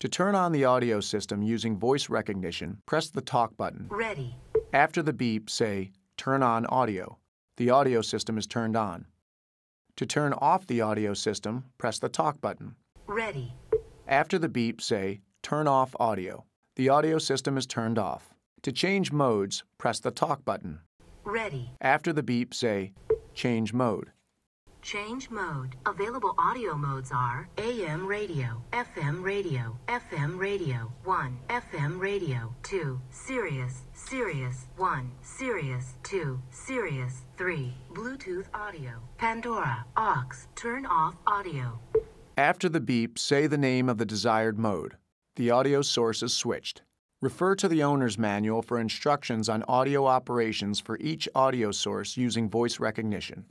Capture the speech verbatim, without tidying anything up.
To turn on the audio system using voice recognition, press the talk button. Ready. After the beep, say, "Turn on audio." The audio system is turned on. To turn off the audio system, press the talk button. Ready. After the beep, say, "Turn off audio." The audio system is turned off. To change modes, press the talk button. Ready. After the beep, say, "Change mode." Change mode. Available audio modes are A M radio, F M radio, F M radio, one, F M radio, two, Sirius, Sirius, one, Sirius, two, Sirius, three, Bluetooth audio, Pandora, aux, turn off audio. After the beep, say the name of the desired mode. The audio source is switched. Refer to the owner's manual for instructions on audio operations for each audio source using voice recognition.